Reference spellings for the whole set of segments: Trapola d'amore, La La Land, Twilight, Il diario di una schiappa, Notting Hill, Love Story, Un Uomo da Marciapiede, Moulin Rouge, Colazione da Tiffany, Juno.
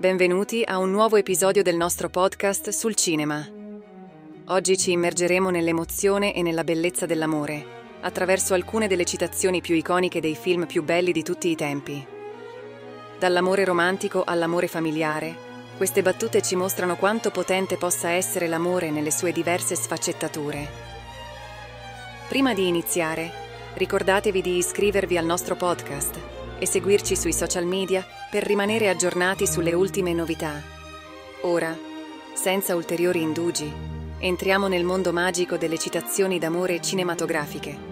Benvenuti a un nuovo episodio del nostro podcast sul cinema. Oggi ci immergeremo nell'emozione e nella bellezza dell'amore, attraverso alcune delle citazioni più iconiche dei film più belli di tutti i tempi. Dall'amore romantico all'amore familiare, queste battute ci mostrano quanto potente possa essere l'amore nelle sue diverse sfaccettature. Prima di iniziare, ricordatevi di iscrivervi al nostro podcast e seguirci sui social media per rimanere aggiornati sulle ultime novità. Ora, senza ulteriori indugi, entriamo nel mondo magico delle citazioni d'amore cinematografiche.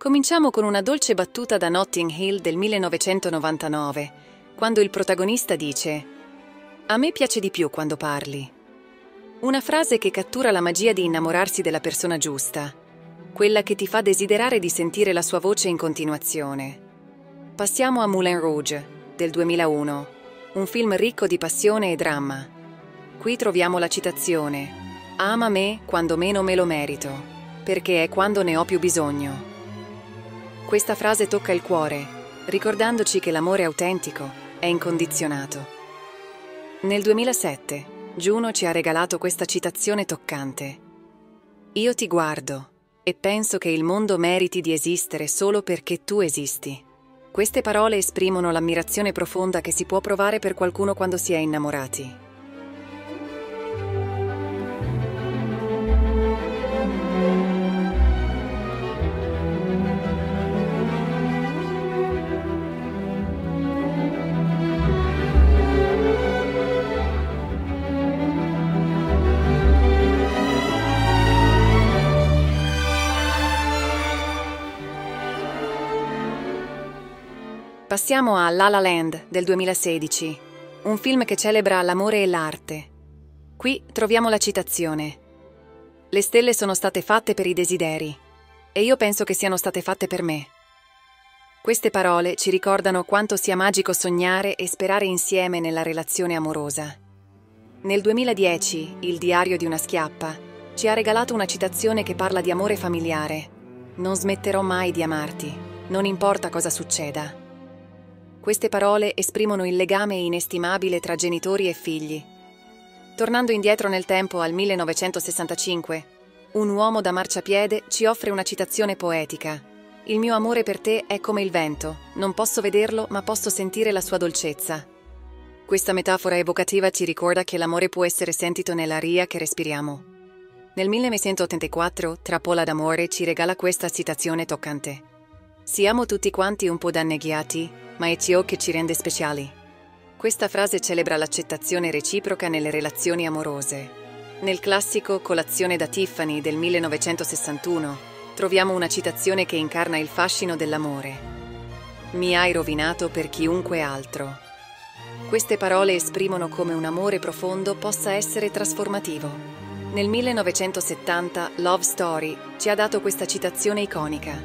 Cominciamo con una dolce battuta da Notting Hill del 1999, quando il protagonista dice: "A me piace di più quando parli". Una frase che cattura la magia di innamorarsi della persona giusta, quella che ti fa desiderare di sentire la sua voce in continuazione. Passiamo a Moulin Rouge del 2001, un film ricco di passione e dramma. Qui troviamo la citazione: "Ama me quando meno me lo merito, perché è quando ne ho più bisogno". Questa frase tocca il cuore, ricordandoci che l'amore autentico è incondizionato. Nel 2007, Juno ci ha regalato questa citazione toccante. "Io ti guardo e penso che il mondo meriti di esistere solo perché tu esisti". Queste parole esprimono l'ammirazione profonda che si può provare per qualcuno quando si è innamorati. Passiamo a La La Land del 2016, un film che celebra l'amore e l'arte. Qui troviamo la citazione: "Le stelle sono state fatte per i desideri, e io penso che siano state fatte per me". Queste parole ci ricordano quanto sia magico sognare e sperare insieme nella relazione amorosa. Nel 2010, Il diario di una schiappa ci ha regalato una citazione che parla di amore familiare: "Non smetterò mai di amarti, non importa cosa succeda". Queste parole esprimono il legame inestimabile tra genitori e figli. Tornando indietro nel tempo al 1965, Un uomo da marciapiede ci offre una citazione poetica: "Il mio amore per te è come il vento, non posso vederlo ma posso sentire la sua dolcezza". Questa metafora evocativa ci ricorda che l'amore può essere sentito nell'aria che respiriamo. Nel 1984, Trapola d'amore ci regala questa citazione toccante: "Siamo tutti quanti un po' danneggiati, ma è ciò che ci rende speciali". Questa frase celebra l'accettazione reciproca nelle relazioni amorose. Nel classico Colazione da Tiffany del 1961 troviamo una citazione che incarna il fascino dell'amore: "Mi hai rovinato per chiunque altro". Queste parole esprimono come un amore profondo possa essere trasformativo. Nel 1970 Love Story ci ha dato questa citazione iconica: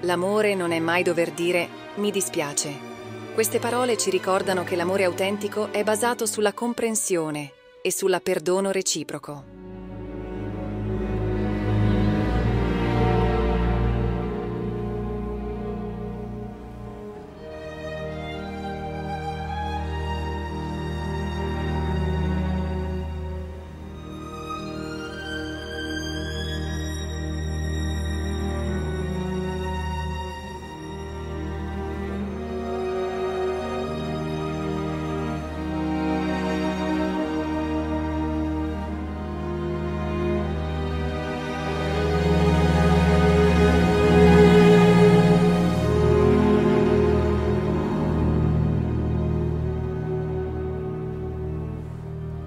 "L'amore non è mai dover dire mi dispiace". Queste parole ci ricordano che l'amore autentico è basato sulla comprensione e sulla perdono reciproco.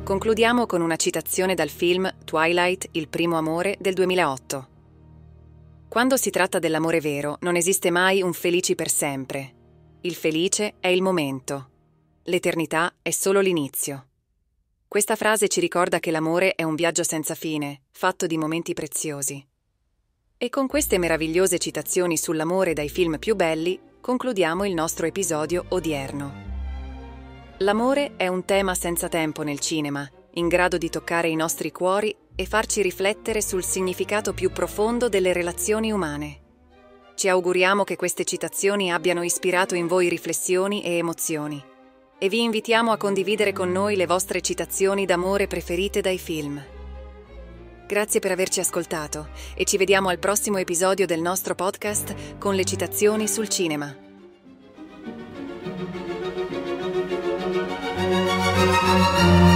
Concludiamo con una citazione dal film Twilight, Il primo amore del 2008. "Quando si tratta dell'amore vero, non esiste mai un felici per sempre. Il felice è il momento. L'eternità è solo l'inizio". Questa frase ci ricorda che l'amore è un viaggio senza fine, fatto di momenti preziosi. E con queste meravigliose citazioni sull'amore dai film più belli, concludiamo il nostro episodio odierno. L'amore è un tema senza tempo nel cinema, in grado di toccare i nostri cuori e farci riflettere sul significato più profondo delle relazioni umane. Ci auguriamo che queste citazioni abbiano ispirato in voi riflessioni e emozioni, e vi invitiamo a condividere con noi le vostre citazioni d'amore preferite dai film. Grazie per averci ascoltato e ci vediamo al prossimo episodio del nostro podcast con le citazioni sul cinema.